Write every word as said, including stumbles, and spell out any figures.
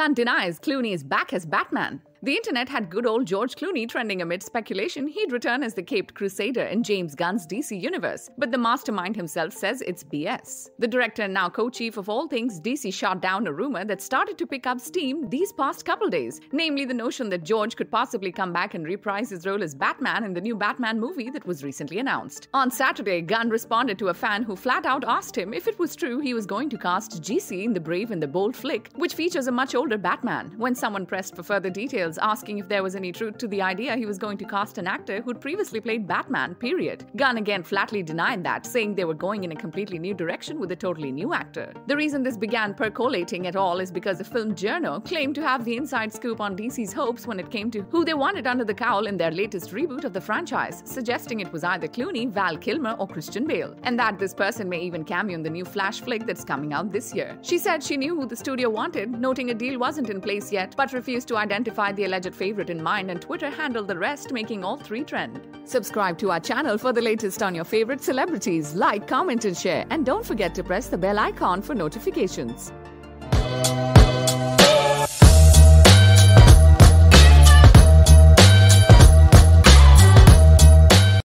Gunn denies Clooney is back as Batman. The internet had good old George Clooney trending amid speculation he'd return as the caped crusader in James Gunn's D C Universe, but the mastermind himself says it's B S. The director and now co-chief of all things D C shot down a rumor that started to pick up steam these past couple days, namely the notion that George could possibly come back and reprise his role as Batman in the new Batman movie that was recently announced. On Saturday, Gunn responded to a fan who flat out asked him if it was true he was going to cast G C in the Brave and the Bold flick, which features a much older Batman. When someone pressed for further details, asking if there was any truth to the idea he was going to cast an actor who'd previously played Batman, period. Gunn again flatly denied that, saying they were going in a completely new direction with a totally new actor. The reason this began percolating at all is because the film journo claimed to have the inside scoop on D C's hopes when it came to who they wanted under the cowl in their latest reboot of the franchise, suggesting it was either Clooney, Val Kilmer or Christian Bale, and that this person may even cameo in the new Flash flick that's coming out this year. She said she knew who the studio wanted, noting a deal wasn't in place yet, but refused to identify the the alleged favorite in mind, and Twitter handled the rest, making all three trend. Subscribe to our channel for the latest on your favorite celebrities. Like, comment and share, and don't forget to press the bell icon for notifications.